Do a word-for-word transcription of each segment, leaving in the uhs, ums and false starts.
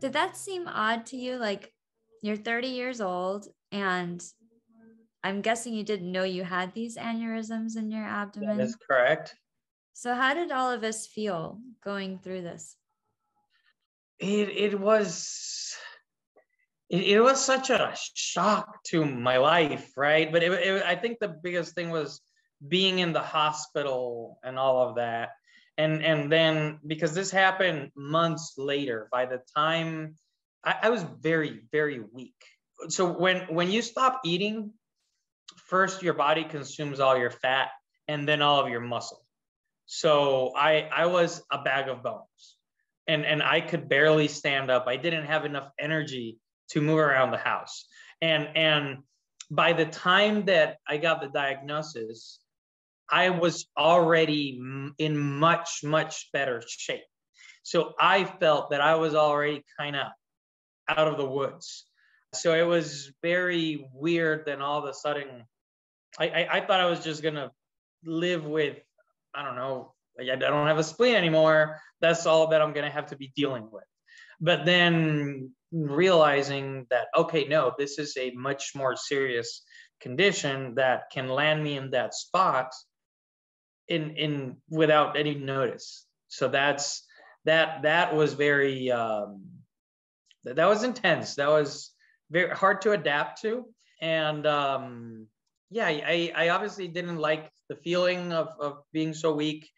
Did that seem odd to you? Like, you're thirty years old, and I'm guessing you didn't know you had these aneurysms in your abdomen. That's correct. So how did all of us feel going through this? It it was it, it was such a shock to my life, right? But it, it, I think the biggest thing was being in the hospital and all of that. And and then, because this happened months later, by the time I, I was very, very weak. So when, when you stop eating, first your body consumes all your fat and then all of your muscle. So I I was a bag of bones, and, and I could barely stand up. I didn't have enough energy to move around the house. And, and by the time that I got the diagnosis, I was already in much, much better shape. So I felt that I was already kind of out of the woods. So it was very weird. Then all of a sudden, I, I, I thought I was just going to live with, I don't know, like I don't have a spleen anymore. That's all that I'm going to have to be dealing with. But then realizing that, okay, no, this is a much more serious condition that can land me in that spot in in without any notice. So that's that that was very um, that, that was intense. That was very hard to adapt to. And um, yeah, I, I obviously didn't like the feeling of, of being so weak.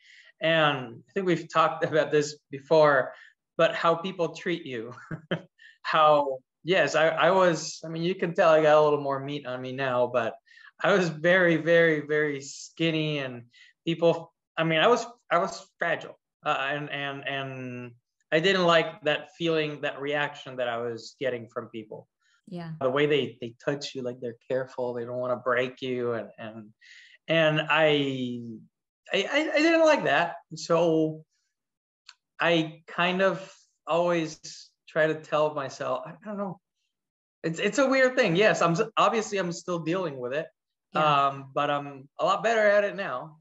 And I think we've talked about this before, but how people treat you, how, yes, I, I was, I mean, you can tell I got a little more meat on me now, but I was very, very, very skinny, and people, I mean, I was, I was fragile. Uh, and, and, and I didn't like that feeling, that reaction that I was getting from people. Yeah. The way they, they touch you, like they're careful, they don't want to break you. And, and, and I, I, I didn't like that. So I kind of always try to tell myself, I don't know, it's it's a weird thing. Yes, I'm obviously I'm still dealing with it, yeah. um, but I'm a lot better at it now.